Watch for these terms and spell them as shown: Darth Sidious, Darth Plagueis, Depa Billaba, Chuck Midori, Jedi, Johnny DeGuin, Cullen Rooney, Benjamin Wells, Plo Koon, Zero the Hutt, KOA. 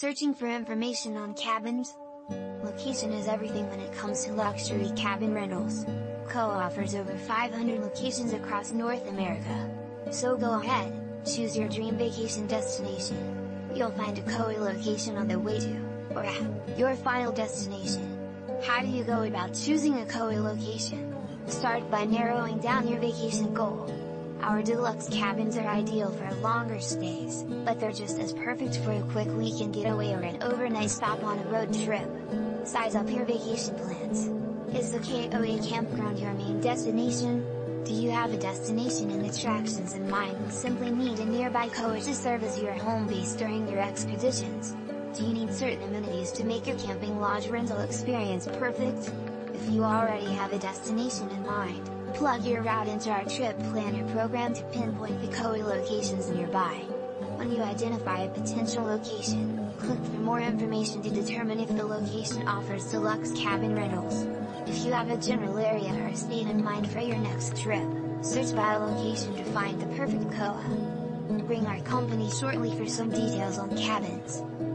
Searching for information on cabins? Location is everything when it comes to luxury cabin rentals. KOA offers over 500 locations across North America. So go ahead, choose your dream vacation destination. You'll find a KOA location on the way to, or at, your final destination. How do you go about choosing a KOA location? Start by narrowing down your vacation goal. Our deluxe cabins are ideal for longer stays, but they're just as perfect for a quick weekend getaway or an overnight stop on a road trip. Size up your vacation plans. Is the KOA campground your main destination? Do you have a destination and attractions in mind and simply need a nearby KOA to serve as your home base during your expeditions? Do you need certain amenities to make your camping lodge rental experience perfect? If you already have a destination in mind, plug your route into our trip planner program to pinpoint the KOA locations nearby. When you identify a potential location, click for more information to determine if the location offers deluxe cabin rentals. If you have a general area or state in mind for your next trip, search by location to find the perfect KOA. Ring our company shortly for some details on cabins.